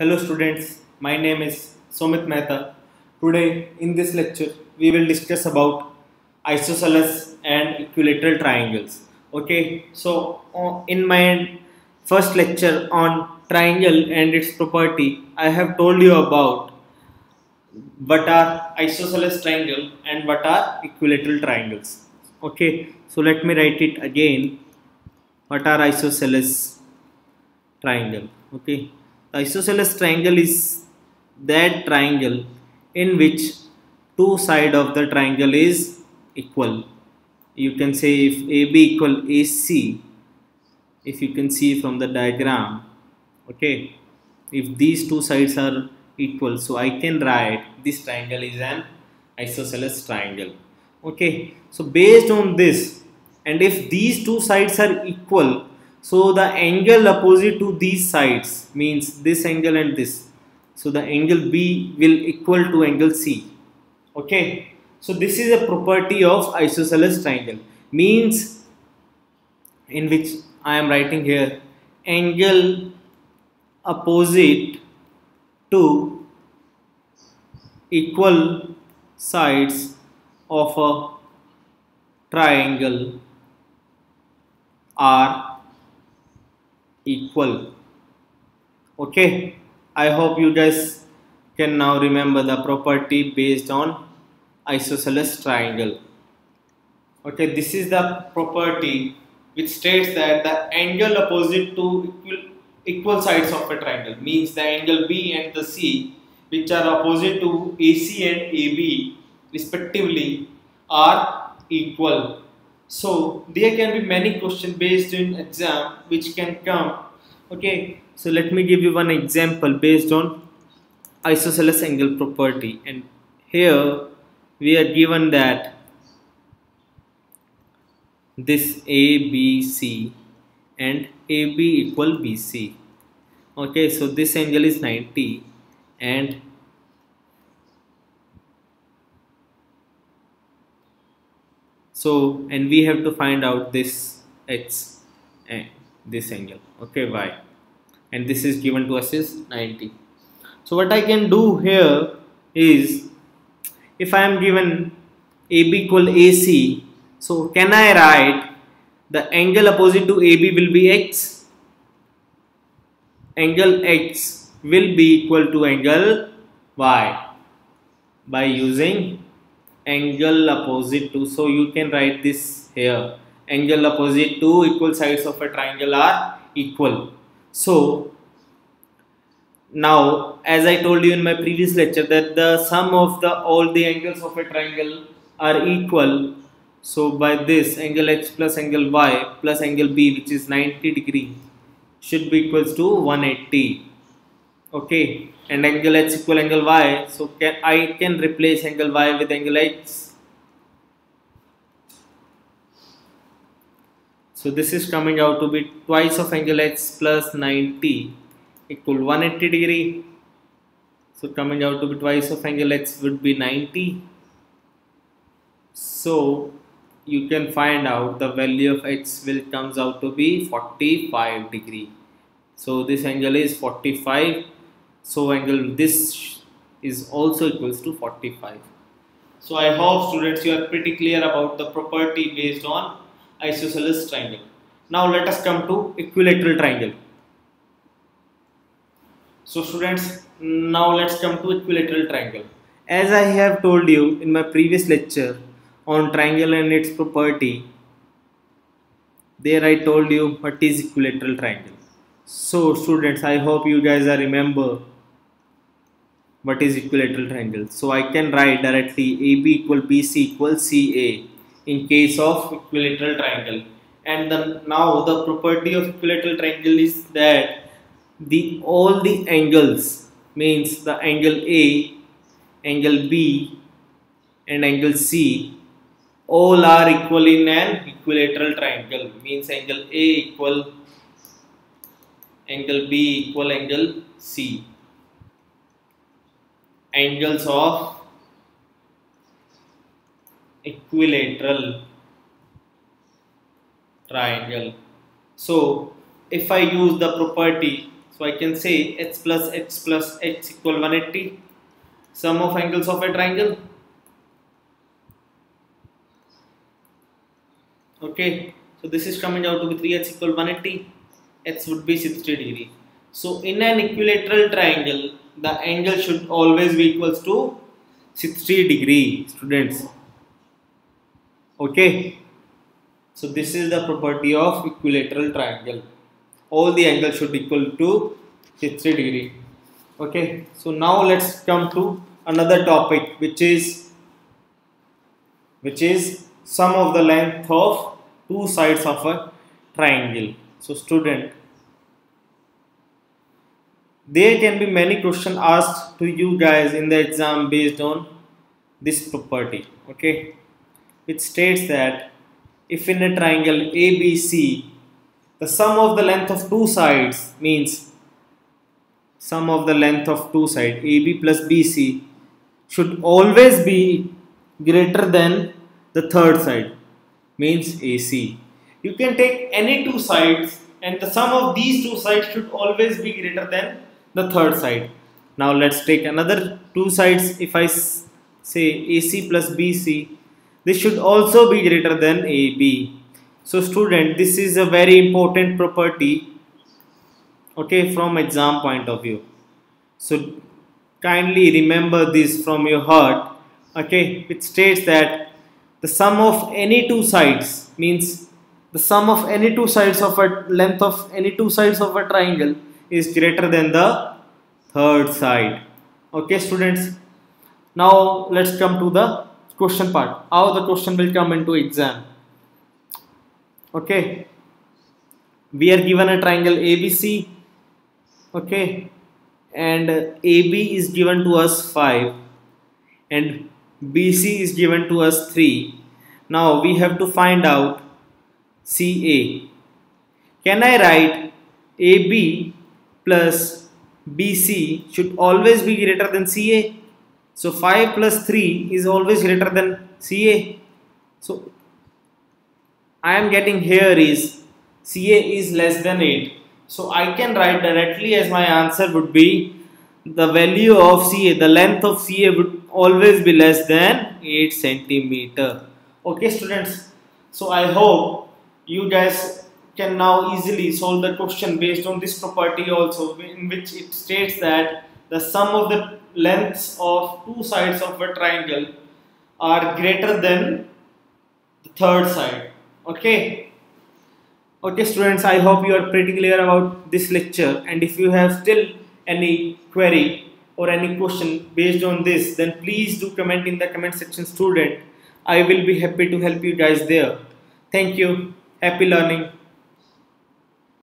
Hello students, my name is Sumit Mehta. Today in this lecture we will discuss about isosceles and equilateral triangles. Okay, so in my first lecture on triangle and its property, I have told you about what are isosceles triangle and what are equilateral triangles. Okay, so let me write it again. What are isosceles triangle? Okay. The isosceles triangle is that triangle in which two sides of the triangle is equal. You can say if AB equal AC, if you can see from the diagram, okay, if these two sides are equal, so I can write this triangle is an isosceles triangle. Okay, so based on this, and if these two sides are equal, so the angle opposite to these sides, means this angle and this, so the angle B will equal to angle C. Okay, so this is a property of isosceles triangle, means in which I am writing here angle opposite to equal sides of a triangle are equal. Okay, I hope you guys can now remember the property based on isosceles triangle. Okay, this is the property which states that the angle opposite to equal sides of a triangle, means the angle B and the C, which are opposite to AC and AB respectively, are equal. So there can be many questions based in exam which can come. Okay, so let me give you one example based on isosceles angle property, and here we are given that this ABC and AB equal BC. Okay, so this angle is 90 and and we have to find out this x and this angle, okay, y, and this is given to us is 90. So what I can do here is, if I am given AB equal AC, so can I write the angle opposite to AB will be x, angle x will be equal to angle y by using angle opposite to. So you can write this here, angle opposite to equal sides of a triangle are equal. So now, as I told you in my previous lecture, that the sum of all the angles of a triangle are equal. So by this, angle x plus angle y plus angle b, which is 90 degrees, should be equals to 180. Okay, and angle x equal angle y, so I can replace angle y with angle x. So this is coming out to be twice of angle x plus 90 equal 180 degrees. So coming out to be twice of angle x would be 90. So you can find out the value of x will comes out to be 45 degrees. So this angle is 45. So angle this is also equals to 45. So I hope students you are pretty clear about the property based on isosceles triangle. Now let us come to equilateral triangle. So students, now let's come to equilateral triangle. As I have told you in my previous lecture on triangle and its property, there I told you what is equilateral triangle. So students, I hope you guys are remember what is equilateral triangle. So I can write directly AB equal BC equal CA in case of equilateral triangle. And now the property of equilateral triangle is that all the angles, means the angle A, angle B and angle C, all are equal in an equilateral triangle, means angle A equal angle B equal angle C. Angles of equilateral triangle. So if I use the property, So I can say h plus h equal 180. Sum of angles of a triangle. Okay, so this is coming out to be 3h equal 180. H would be 60 degree. So in an equilateral triangle, the angle should always be equals to 60 degree, students. Okay, so this is the property of equilateral triangle. All the angles should equal to 60 degree. Okay, so now let's come to another topic, which is sum of the length of two sides of a triangle. So student, there can be many questions asked to you guys in the exam based on this property, okay, which states that if in a triangle ABC, the sum of the length of two sides, means sum of the length of two sides AB plus BC, should always be greater than the third side, means AC. You can take any two sides and the sum of these two sides should always be greater than the third side. Now let's take another two sides. If I say AC plus BC, this should also be greater than AB. So student, this is a very important property, okay, from exam point of view. So kindly remember this from your heart, okay, which states that the sum of any two sides, means the sum of any two sides of a length of any two sides of a triangle is greater than the third side. Okay students, now let's come to the question part, how the question will come into exam. Okay, we are given a triangle ABC, okay, and AB is given to us 5 and BC is given to us 3. Now we have to find out CA. Can I write AB plus BC should always be greater than CA? So 5 plus 3 is always greater than CA. So I am getting here is CA is less than 8. So I can write directly as my answer would be the value of CA, the length of CA would always be less than 8 centimeter. Okay students, so I hope you guys can now easily solve the question based on this property also, in which it states that the sum of the lengths of two sides of a triangle are greater than the third side. Okay. Okay students, I hope you are pretty clear about this lecture, and if you have still any query or any question based on this, then please do comment in the comment section, student. I will be happy to help you guys there. Thank you. Happy learning.